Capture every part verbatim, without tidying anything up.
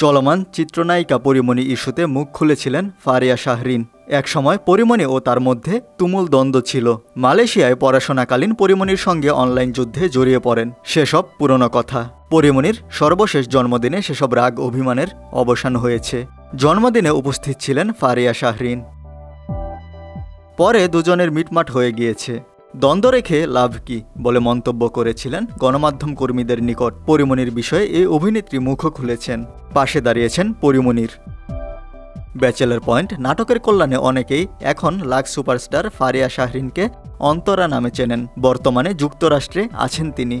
চলমান চিত্রনায়িকা পরিমণি ইস্যুতে মুখ খুলেছিলেন ফারিয়া শাহরিন। এক সময় পরিমণি ও তার মধ্যে তুমুল দ্বন্দ্ব ছিল। মালয়েশিয়ায় পড়াশোনাকালীন পরিমণির সঙ্গে অনলাইন যুদ্ধে জড়িয়ে পড়েন। সেসব পুরনো কথা। পরিমণির সর্বশেষ জন্মদিনে সেসব রাগ অভিমানের অবসান হয়েছে। জন্মদিনে উপস্থিত ছিলেন ফারিয়া শাহরিন। পরে দুজনের মিটমাট হয়ে গিয়েছে। দ্বন্দ্ব রেখে লাভ কি বলে মন্তব্য করেছিলেন গণমাধ্যম কর্মীদের নিকট। পরিমণির বিষয়ে এই অভিনেত্রী মুখ খুলেছেন, পাশে দাঁড়িয়েছেন পরিমণির। ব্যাচেলর পয়েন্ট নাটকের কল্যাণে অনেকেই এখন লাখ সুপারস্টার ফারিয়া শাহরিনকে অন্তরা নামে চেনেন। বর্তমানে যুক্তরাষ্ট্রে আছেন তিনি।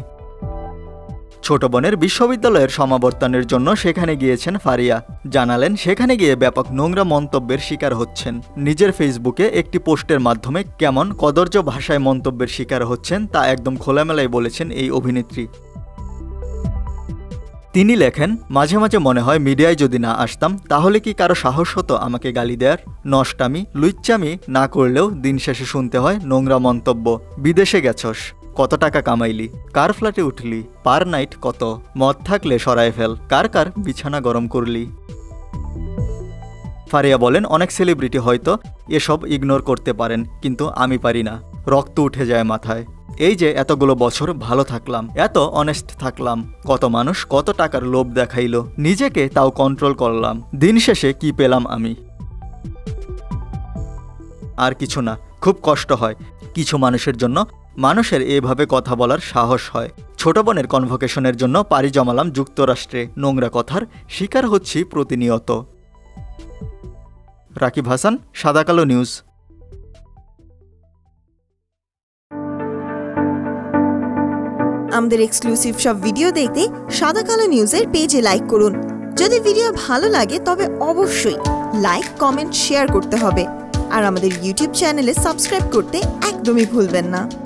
ছোট বোনের বিশ্ববিদ্যালয়ের সমাবর্তনের জন্য সেখানে গিয়েছেন ফারিয়া। জানালেন সেখানে গিয়ে ব্যাপক নোংরা মন্তব্যের শিকার হচ্ছেন। নিজের ফেসবুকে একটি পোস্টের মাধ্যমে কেমন কদর্য ভাষায় মন্তব্যের শিকার হচ্ছেন তা একদম খোলামেলায় বলেছেন এই অভিনেত্রী। তিনি লেখেন, মাঝে মাঝে মনে হয় মিডিয়ায় যদি না আসতাম তাহলে কি কারো সাহস হতো আমাকে গালি দেয়ার। নষ্টামি লুচ্চামি না করলেও দিন শেষে শুনতে হয় নোংরা মন্তব্য। বিদেশে গেছস, কত টাকা কামাইলি, কার ফ্ল্যাটে উঠলি, পার নাইট কত, মদ থাকলে সরায় ফেল, কার কার বিছানা গরম করলি। ফারিয়া বলেন, অনেক সেলিব্রিটি হয়তো এসব ইগনোর করতে পারেন, কিন্তু আমি পারি না, রক্ত উঠে যায় মাথায়। এই যে এতগুলো বছর ভালো থাকলাম, এত অনেস্ট থাকলাম, কত মানুষ কত টাকার লোভ দেখাইল, নিজেকে তাও কন্ট্রোল করলাম, দিন শেষে কি পেলাম আমি? আর কিছু না। খুব কষ্ট হয় কিছু মানুষের জন্য, মানুষের এভাবে কথা বলার সাহস হয়। ছোট বোনের কনভোকেশনের জন্য পাড়ি জমালাম যুক্তরাষ্ট্রে, নোংরা কথার শিকার হচ্ছি প্রতিনিয়ত। রাকিব হাসান, সাদাকালো নিউজ। আমাদের এক্সক্লুসিভ সব ভিডিও দেখতে সাদাকালো নিউজের পেজে লাইক করুন। যদি ভিডিও ভালো লাগে তবে অবশ্যই লাইক, কমেন্ট, শেয়ার করতে হবে। আর আমাদের ইউটিউব চ্যানেলে সাবস্ক্রাইব করতে একদমই ভুলবেন না।